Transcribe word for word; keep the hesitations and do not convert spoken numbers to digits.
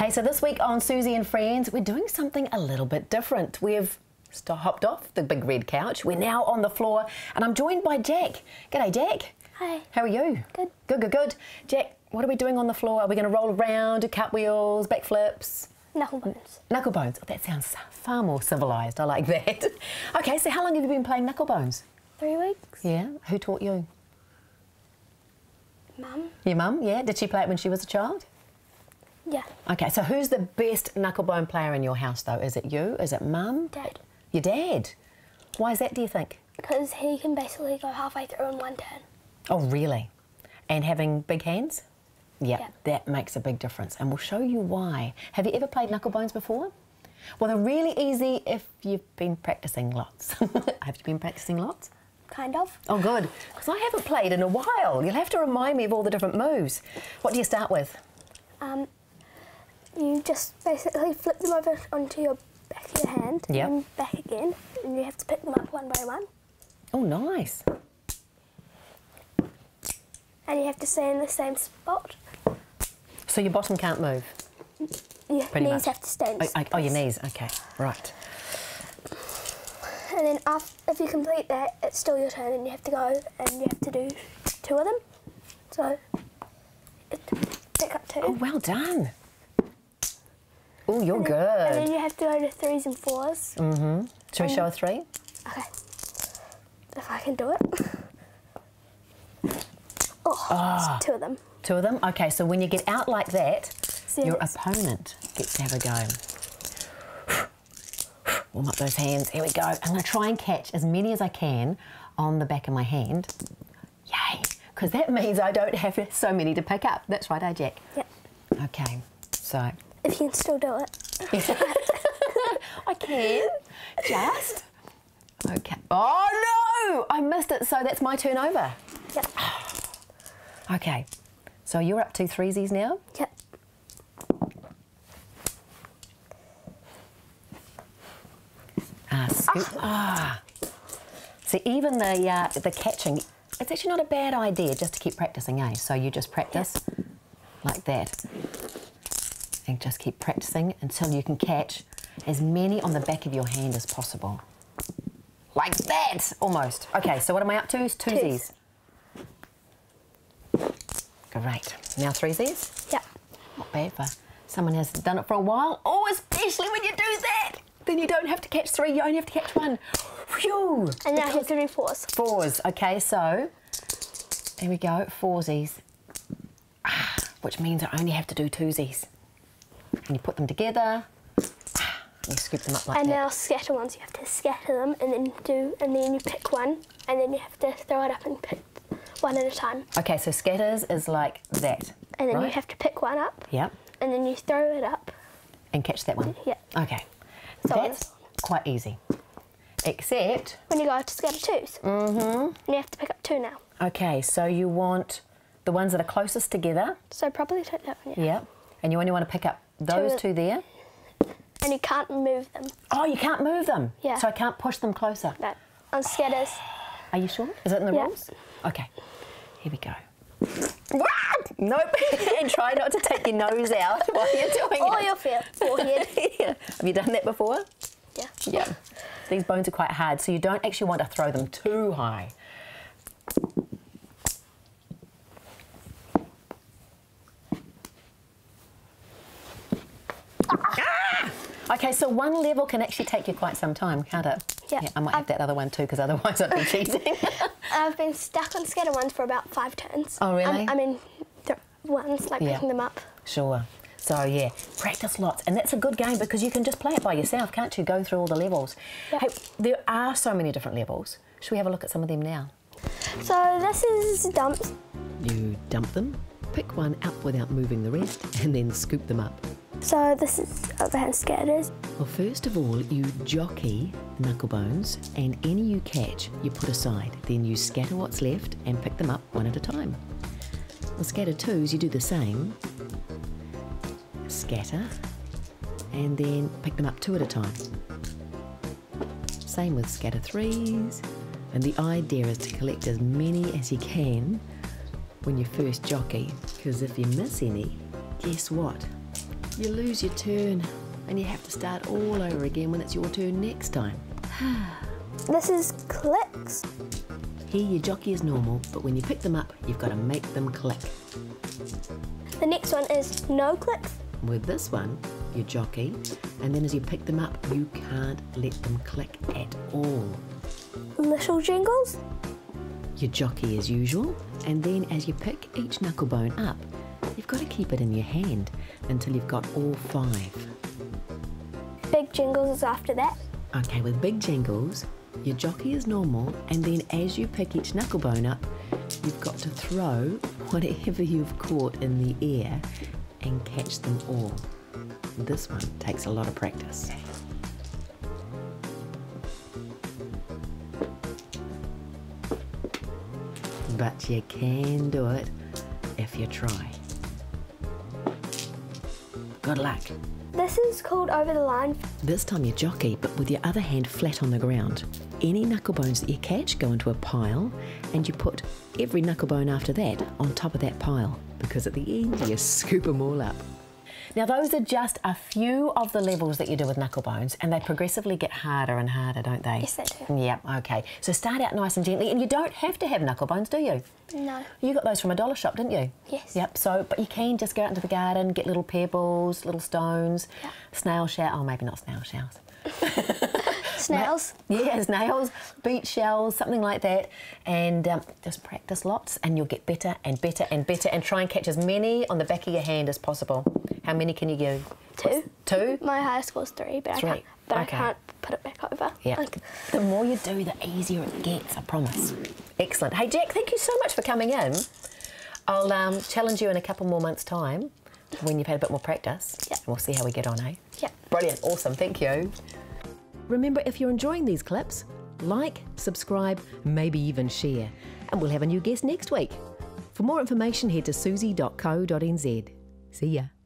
Hey, so this week on Suzy and Friends, we're doing something a little bit different. We've hopped off the big red couch. We're now on the floor, and I'm joined by Jack. G'day, Jack. Hi. How are you? Good. Good, good, good. Jack, what are we doing on the floor? Are we going to roll around, do cartwheels, backflips? Knucklebones. Knucklebones. Oh, that sounds far more civilised. I like that. Okay, so how long have you been playing knucklebones? Three weeks. Yeah. Who taught you? Mum. Your mum, yeah. Did she play it when she was a child? Yeah. Okay, so who's the best knucklebone player in your house, though? Is it you? Is it mum? Dad. Your dad? Why is that, do you think? Because he can basically go halfway through in one turn. Oh, really? And having big hands? Yeah, yeah, that makes a big difference, and we'll show you why. Have you ever played knucklebones before? Well, they're really easy if you've been practising lots. Have you been practising lots? Kind of. Oh, good, because I haven't played in a while. You'll have to remind me of all the different moves. What do you start with? Um, you just basically flip them over onto your back of your hand, yep, and back again, and you have to pick them up one by one. Oh, nice. And you have to stay in the same spot. So your bottom can't move? Your pretty knees much have to stay in. Oh, oh, your knees, okay, right. And then after, if you complete that, it's still your turn and you have to go and you have to do two of them. So, pick up two. Oh, well done. Oh, you're and then, good. And then you have to go to threes and fours. Mm-hmm. Shall we show a three? Okay. If I can do it. Oh, oh. Two of them. Two of them? Okay, so when you get out like that, see, your opponent gets to have a go. Warm up those hands. Here we go. I'm going to try and catch as many as I can on the back of my hand. Yay! Because that means I don't have so many to pick up. That's right, eh, Jack? Yep. Okay, so... if you can still do it. I can. Just. Okay. Oh, no! I missed it, so that's my turn over. Yep. Okay. So you're up to threesies now? Yep. Ah, scoop. Ah. ah. See, even the uh, the catching, it's actually not a bad idea just to keep practising, eh? So you just practice, yep, like that. And just keep practising until you can catch as many on the back of your hand as possible. Like that, almost. Okay, so what am I up to? Is twosies. Great. Now threesies? Yep. Not bad for someone who hasn't done it for a while. Oh, especially when you do that! Then you don't have to catch three, you only have to catch one. Phew! And now you have to do fours. Fours. Okay, so here we go, foursies. Ah, which means I only have to do twosies. And you put them together. Ah, you scoop them up like and that. And now scatter ones, you have to scatter them and then do, and then you pick one, and then you have to throw it up and pick one at a time. Okay, so scatters is like that. And then right? you have to pick one up. Yep. And then you throw it up. And catch that one. Yeah. Okay. So that's quite easy. Except when you go to scatter twos. Mm-hmm. And you have to pick up two now. Okay, so you want the ones that are closest together. So probably take that one. Yeah. Yep. And you only want to pick up those two, two there. And you can't move them. Oh, you can't move them? Yeah. So I can't push them closer? No. On scatters. Are you sure? Is it in the yeah. rules? Okay. Here we go. Nope. And try not to take your nose out while you're doing or it. Or your forehead. Yeah. Have you done that before? Yeah. Yeah. These bones are quite hard, so you don't actually want to throw them too high. Ah! Okay, so one level can actually take you quite some time, can't it? Yeah, yeah, I might have I've, that other one too, because otherwise I'd be cheating. I've been stuck on scatter ones for about five turns. Oh, really? Um, I mean, ones, like yeah. picking them up. Sure. So, yeah, practice lots. And that's a good game because you can just play it by yourself, can't you? Go through all the levels. Yep. Hey, there are so many different levels. Should we have a look at some of them now? So, this is dumps. You dump them, pick one up without moving the rest, and then scoop them up. So this is overhand scatters. Well, first of all, you jockey knucklebones and any you catch, you put aside. Then you scatter what's left and pick them up one at a time. On scatter twos, you do the same. Scatter and then pick them up two at a time. Same with scatter threes. And the idea is to collect as many as you can when you first jockey, because if you miss any, guess what? you lose your turn and you have to start all over again when it's your turn next time. This is clicks. Here your jockey is normal, but when you pick them up, you've got to make them click. The next one is no clicks. With this one, your jockey, and then as you pick them up, you can't let them click at all. Little jingles. Your jockey as usual, and then as you pick each knuckle bone up, you've got to keep it in your hand until you've got all five. Big jingles is after that. Okay, with big jingles, your jockey is normal, and then as you pick each knuckle bone up, you've got to throw whatever you've caught in the air and catch them all. This one takes a lot of practice. But you can do it if you try. Good luck. This is called over the line. This time you jockey, but with your other hand flat on the ground. Any knuckle bones that you catch go into a pile, and you put every knuckle bone after that on top of that pile, because at the end you scoop them all up. Now those are just a few of the levels that you do with knuckle bones, and they progressively get harder and harder, don't they? Yes, they do. Yeah, okay. So start out nice and gently, and you don't have to have knuckle bones, do you? No. You got those from a dollar shop, didn't you? Yes. Yep, so, but you can just go out into the garden, get little pebbles, little stones, yep. Snail shell, oh maybe not snail shells. Snails. Yeah, snails, beach shells, something like that, and um, just practice lots and you'll get better and better and better, and try and catch as many on the back of your hand as possible. How many can you give? Two. Two? My highest score's three, but, three. I, can't, but okay. I can't put it back over. Yeah. Like... The more you do, the easier it gets, I promise. Excellent. Hey, Jack, thank you so much for coming in. I'll um, challenge you in a couple more months' time when you've had a bit more practice. Yeah. And we'll see how we get on, eh? Yeah. Brilliant. Awesome. Thank you. Remember, if you're enjoying these clips, like, subscribe, maybe even share. And we'll have a new guest next week. For more information, head to suzy dot co dot n z. See ya.